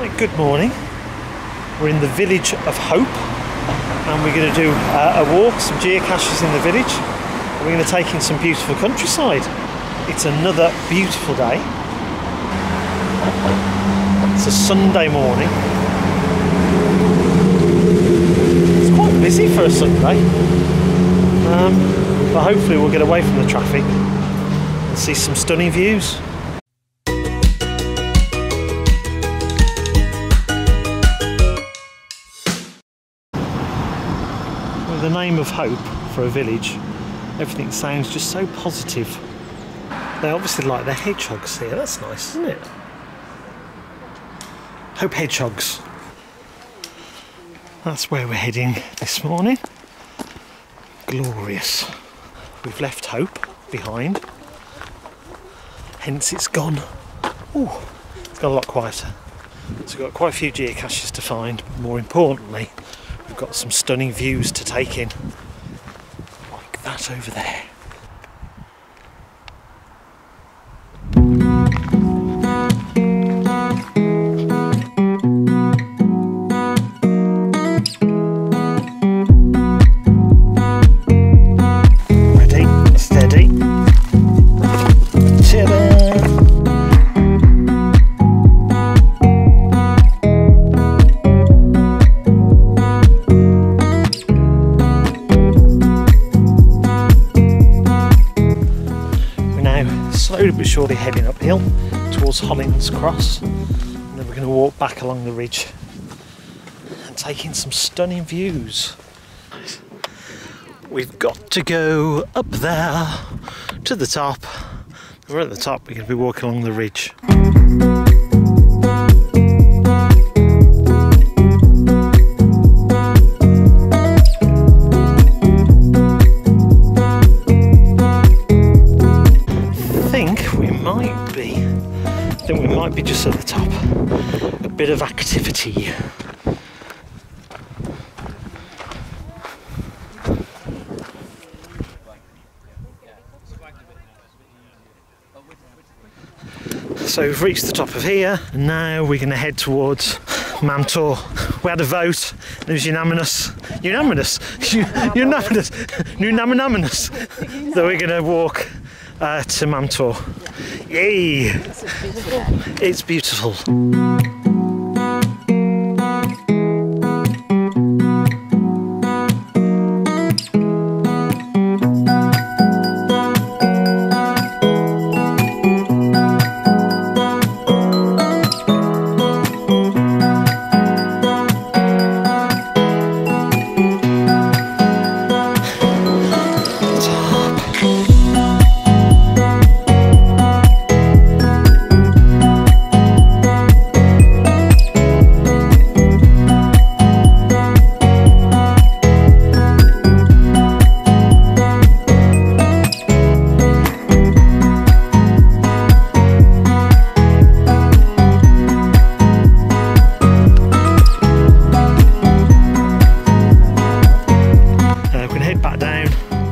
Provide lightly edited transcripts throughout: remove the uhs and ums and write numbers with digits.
Right, good morning. We're in the village of Hope and we're going to do a walk, some geocaches in the village. And we're going to take in some beautiful countryside. It's another beautiful day. It's a Sunday morning. It's quite busy for a Sunday. But hopefully we'll get away from the traffic and see some stunning views. The name of Hope for a village, everything sounds just so positive. They obviously like their hedgehogs here, that's nice, isn't it? Hope hedgehogs. That's where we're heading this morning. Glorious. We've left Hope behind, hence it's gone. Oh, it's gone a lot quieter. So we've got quite a few geocaches to find, but more importantly, we've got some stunning views to take in, like that over there. We're surely heading uphill towards Hollins Cross, and then we're going to walk back along the ridge and take in some stunning views. We've got to go up there to the top. We're at the top, we're going to be walking along the ridge. Be just at the top. A bit of activity. So we've reached the top of here and now we're going to head towards Mam Tor. We had a vote and it was unanimous that we're going to walk to Mam Tor. Yay! It's beautiful.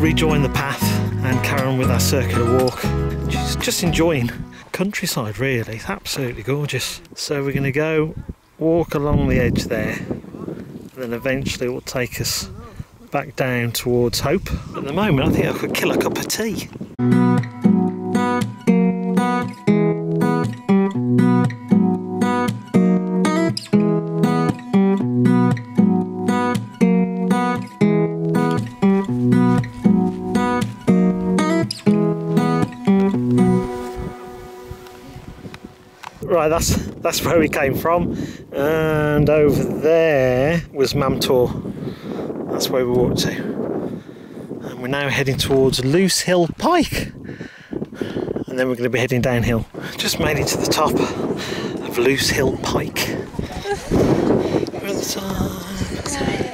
Rejoin the path and carry on with our circular walk. She's just enjoying countryside really, it's absolutely gorgeous. So we're going to go walk along the edge there and then eventually it will take us back down towards Hope. At the moment I think I could kill a cup of tea. Right, that's where we came from, and over there was Mam Tor. That's where we walked to, and we're now heading towards Loose Hill Pike, and then we're going to be heading downhill. Just made it to the top of Loose Hill Pike. We're at the top.